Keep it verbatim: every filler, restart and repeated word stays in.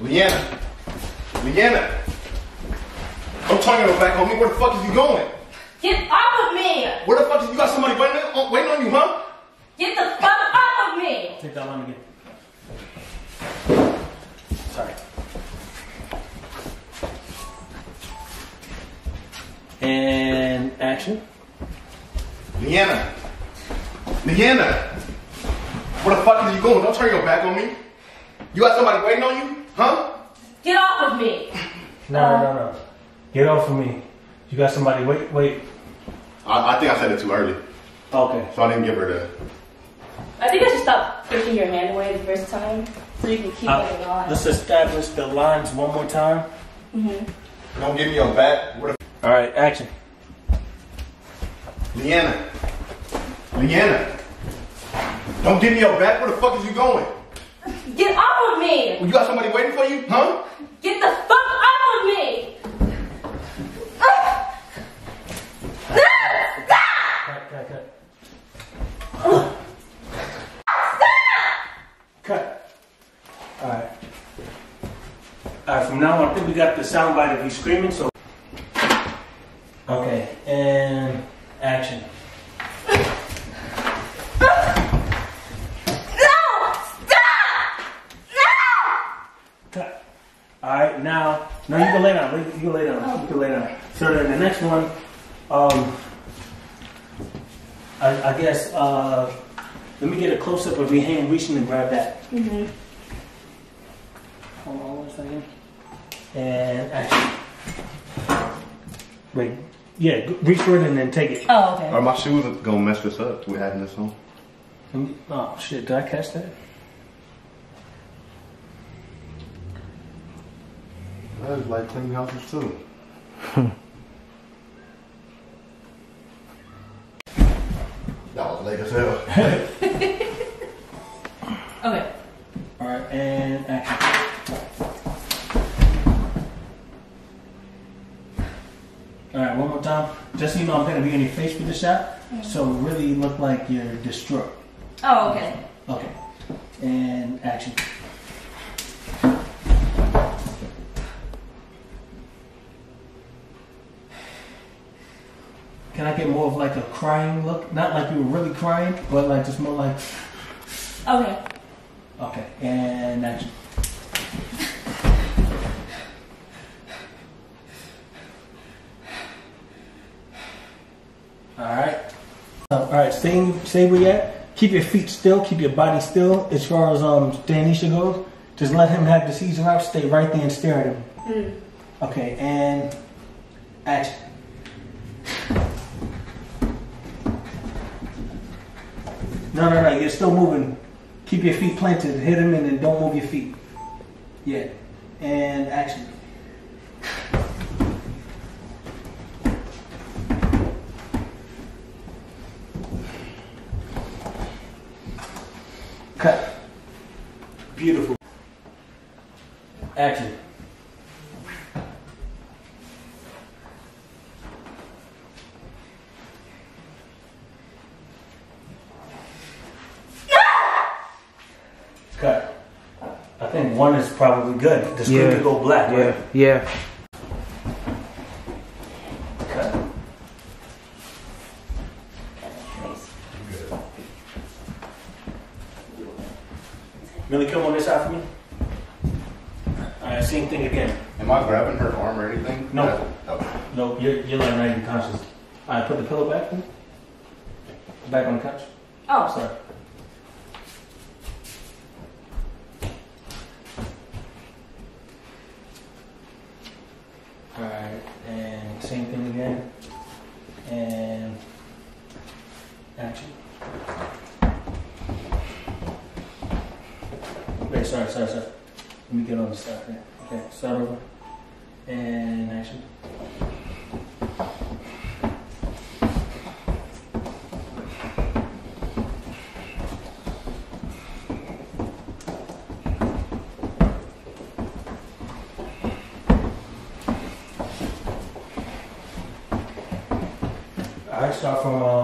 Leanna. Leanna. I'm talking about back, homie. Where the fuck is you going? Get off of me! Where the fuck is you got somebody waiting on, waiting on you, huh? Get the fuck off of me! Take that line again. Sorry. And action. Leanna. Leanna. Where the fuck is you going? Don't turn your back on me. You got somebody waiting on you? Huh? Get off of me! No, uh, no, no. Get off of me. You got somebody wait, wait. I, I think I said it too early. Okay. So I didn't give her the... I think I should stop pushing your hand away the first time so you can keep I, it on. Let's establish the lines one more time. Mm-hmm. Don't give me your back. What the... All right, action. Leanna. Leanna. Don't give me your back. Where the fuck is you going? Get off of me! Well, you got somebody waiting for you, huh? Get the fuck off of me! Cut, cut, cut. Stop! Cut. Alright. Alright, from now on, I think we got the soundbite of you screaming, so. Okay, and action. Alright, now, now you can lay down, you can lay down, you can lay down. So then the next one, um, I, I guess, uh, let me get a close-up of your hand reaching and grab that. Mm-hmm. Hold on one second. And action. Wait, yeah, reach for it and then take it. Oh, okay. Are my shoes gonna mess this up? We're having this on. Oh, shit, did I catch that? That is like clean houses too. That was late as hell. Okay. Alright, and action. Alright, one more time. Just so you know, I'm going to be in your face with the shot. Mm-hmm. So really look like you're distraught. Oh, okay. Okay. And action. Can I get more of like a crying look? Not like you were really crying, but like just more like... Okay. Okay, and action. Alright. Alright, stay, stay where you're at. Keep your feet still, keep your body still. As far as um, Danisha goes, just let him have the season up. Stay right there and stare at him. Mm. Okay, and action. No, no, no, you're still moving. Keep your feet planted. Hit him and then don't move your feet. Yeah. And action. Cut. Beautiful. Action. Cut. I think one is probably good. The screen yeah. could go black, yeah. right? Yeah. Cut. Good. Millie, come on this side for me. Alright, same thing again. Am I grabbing her arm or anything? No. No, no. no you're, you're like not even conscious. Alright, put the pillow back. Then. Back on the couch. Oh. Sorry. Alright, and same thing again, and action. Wait, sorry, sorry, sorry. Let me get on the side there. Okay, start over, and action. I start from uh